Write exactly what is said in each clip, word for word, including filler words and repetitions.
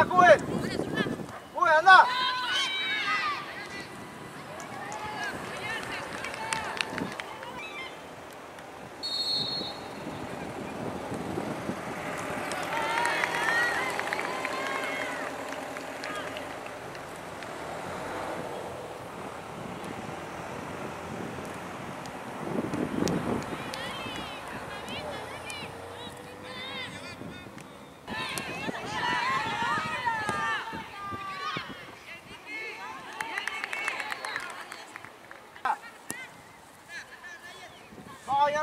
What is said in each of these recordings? anda, Cubes. Cubes, anda.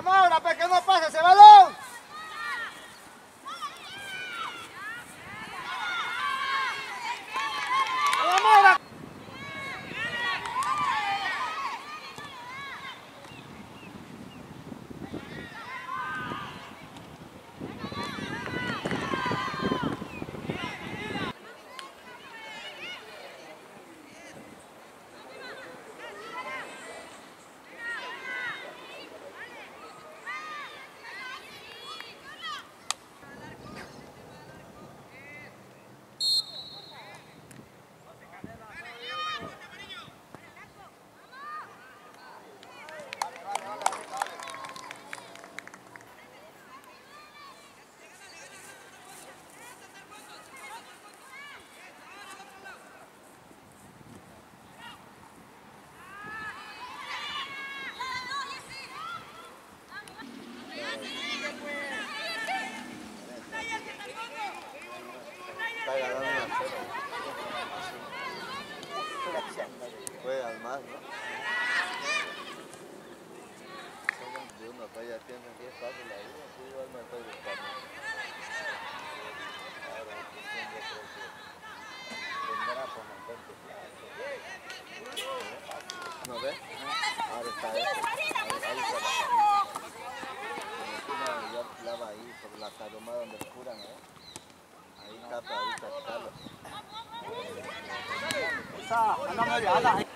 Ahora, para que no pase ese balón. ¿No ves? Ahora está esto. Lava ahí, por la taroma donde curan, ¿eh? Ahí está, ahí está, está. ¡Anda, anda!